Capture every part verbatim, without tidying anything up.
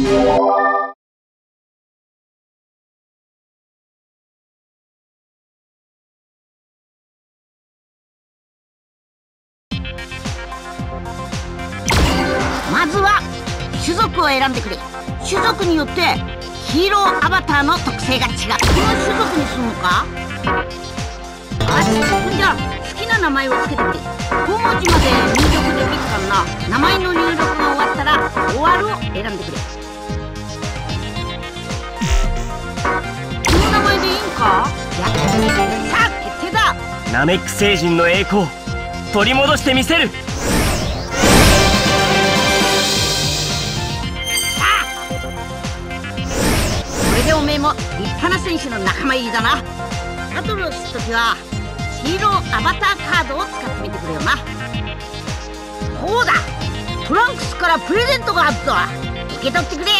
まずは種族を選んでくれ。種族によってヒーローアバターの特性が違う。この種族にするのか？あ、じゃあ好きな名前をつけてくれ。ごもじまで入力できるからな。名前の入力が終わったら「終わる」を選んでくれ。この名前でいいんか？やっさあ決定だ。ナメック星人の栄光取り戻してみせる。さあ、これでおめえも立派な選手の仲間入りだな。バトルをするときはヒーローアバターカードを使ってみてくれよな。こうだ、トランクスからプレゼントがあったわ。受け取ってくれ。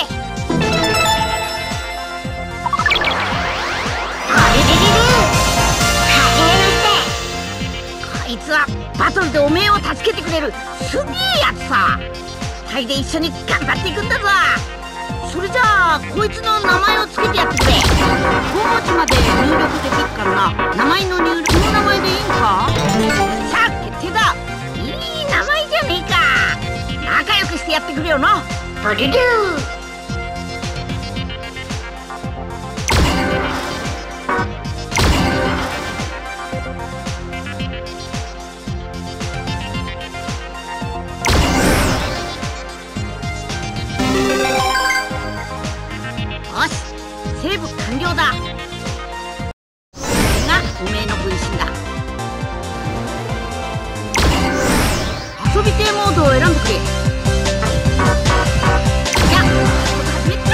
こいつはバトルでおめえを助けてくれるすげえやつさ。ふたりで一緒に頑張っていくんだぞ。それじゃあこいつの名前をつけてやってくれ。ごもじまで入力できるからな。名前の入力、この名前でいいんか？さあ決定だ。いい名前じゃねえか。仲良くしてやってくれよな。ブルルー。よし、セーブ完了だ。これがおめえの分身だ。遊び亭モードを選んでくれ。じゃあ始めっか。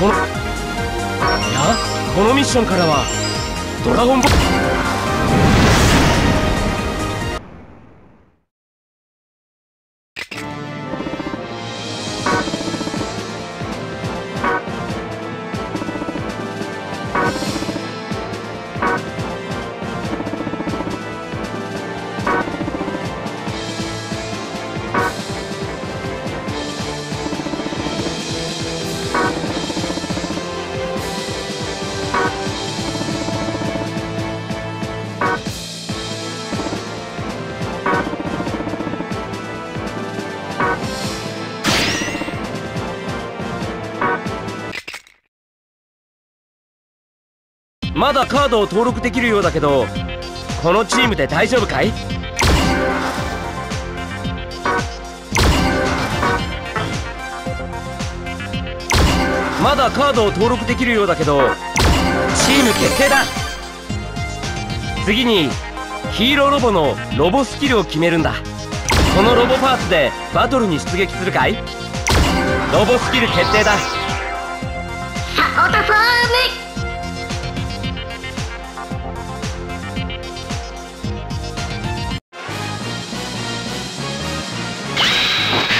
このいやこのミッションからはドラゴンボール。 まだカードを登録できるようだけど、このチームで大丈夫かい？まだカードを登録できるようだけど、チーム決定だ。次にヒーローロボのロボスキルを決めるんだ。このロボパーツでバトルに出撃するかい？ロボスキル決定だ。サオタファーメイク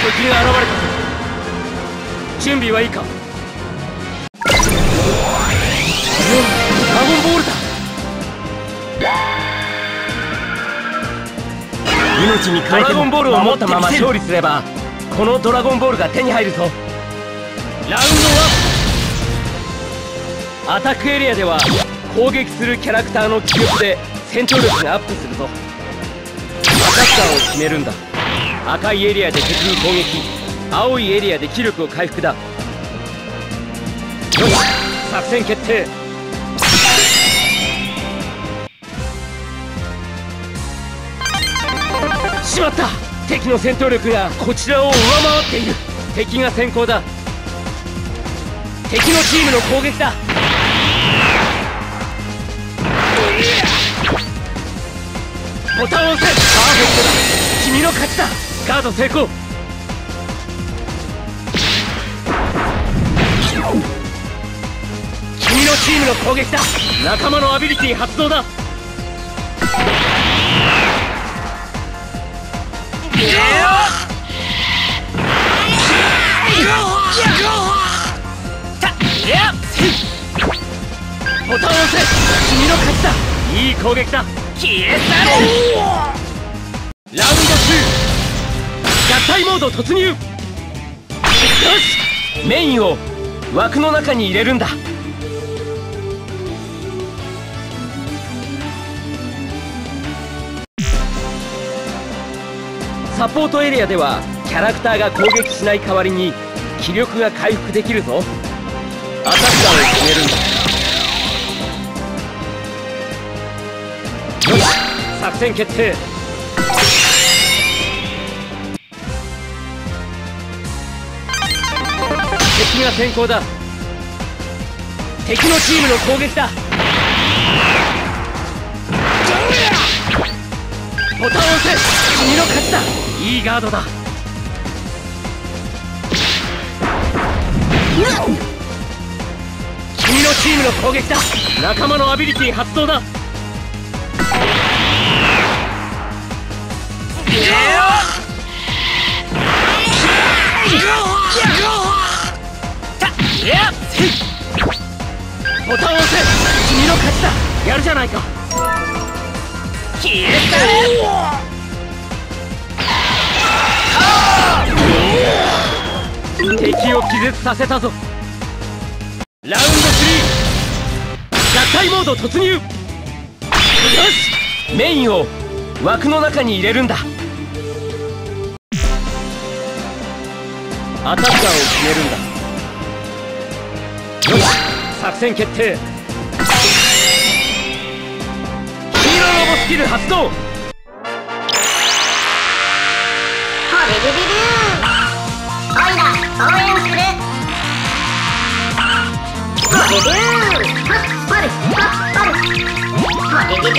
敵が現れた。準備はいいか？ドラゴンボールだ。命に変えてもドラゴンボールを持ったまま勝利すればこのドラゴンボールが手に入るぞ。ラウンドワン。アタックエリアでは攻撃するキャラクターの記憶で戦闘力がアップするぞ。アタッカーを決めるんだ。 赤いエリアで敵に攻撃、青いエリアで気力を回復だ。よし、作戦決定。しまった、敵の戦闘力がこちらを上回っている。敵が先行だ。敵のチームの攻撃だ。ボタンを押せ。パーフェクトだ。君の勝ちだ。 ガード成功。君のチームの攻撃だ。仲間のアビリティ発動だ。ボタンを押せ。君の勝ちだ。いい攻撃だ。消え去れ。ラウンドツー。 合体モード突入。よし、メインを枠の中に入れるんだ。サポートエリアではキャラクターが攻撃しない代わりに気力が回復できるぞ。アタッカーを決めるんだ。よし、作戦決定。 敵が先行だ。敵のチームの攻撃だ。ボタンを押せ。君の勝ちだ。いいガードだ。君のチームの攻撃だ。仲間のアビリティ発動だ。ボタンを押せ。君の勝ちだ。やるじゃないか。消え去れ。敵を気絶させたぞ。ラウンドスリー。合体モード突入。よし、メインを枠の中に入れるんだ。アタッカーを決めるんだ。 よし、作戦決定。ヒーローロボスキル発動。い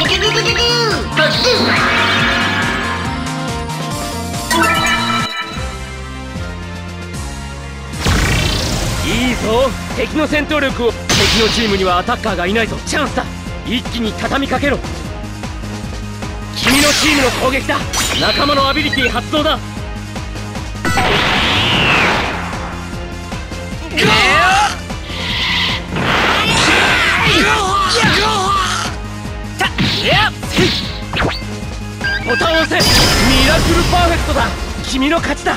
いぞ。 敵敵の戦闘力を。敵のチームにはアタッカーがいないぞ。チャンスだ。一気に畳みかけろ。君のチームの攻撃だ。仲間のアビリティ発動だ。ボタンを押せ。ミラクルパーフェクトだ。君の勝ちだ。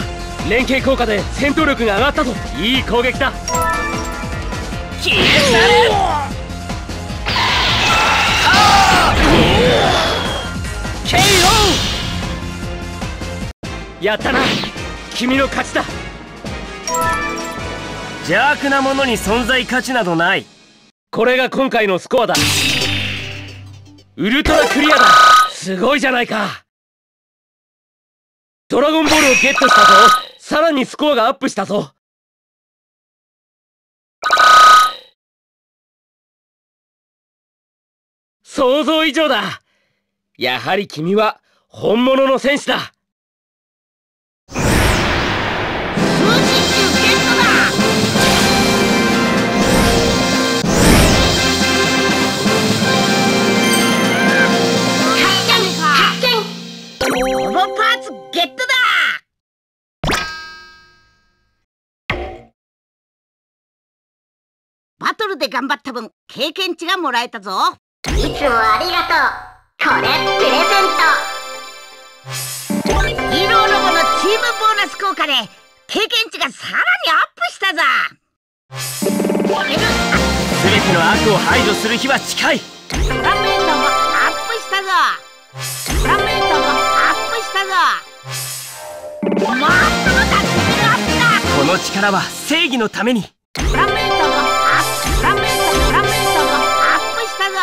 連携効果で戦闘力が上がったぞ。いい攻撃だ。消え去れ。ケーオー。やったな。君の勝ちだ。邪悪なものに存在価値などない。これが今回のスコアだ。ウルトラクリアだ。すごいじゃないか。ドラゴンボールをゲットしたぞ。さらにスコアがアップしたぞ。想像以上だ。やはり君は本物の戦士だ。風神球ゲットだ。パーツゲットだ。バトルで頑張った分経験値がもらえたぞ。いつもありがとう。これプレゼント。ヒーローロボのチームボーナス効果で経験値がさらにアップしたぞ。すべての悪を排除する日は近い。パラメーターもアップしたぞ。パラメーターももっともたこの力は正義のために。プラメートがアッププラメートプラメートがアップしたぞ。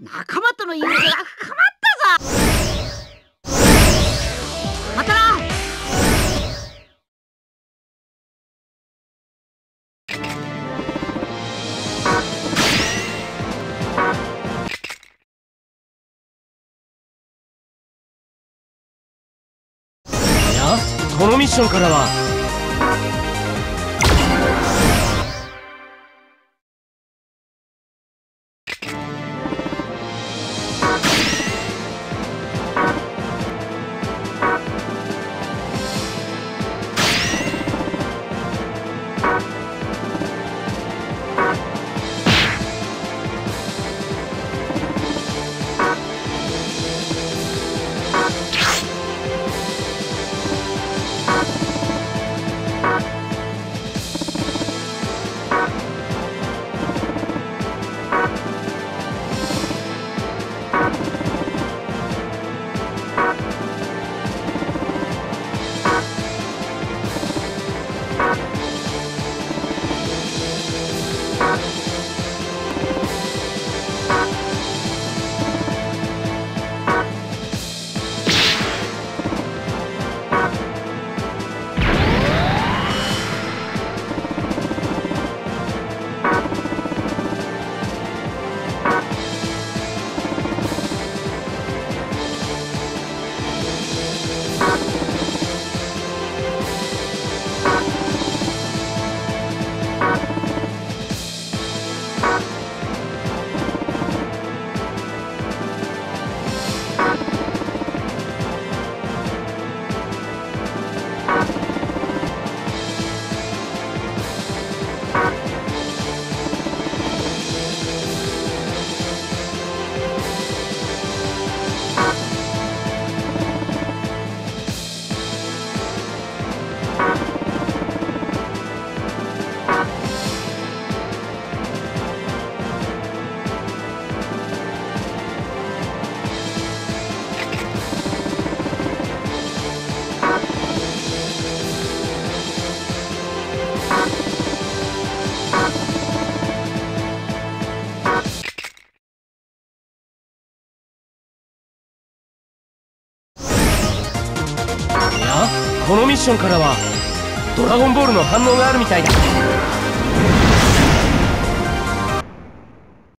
仲間との友情が深まったぞ。またな。このミッションからはこのミッションからはドラゴンボールの反応があるみたいだ。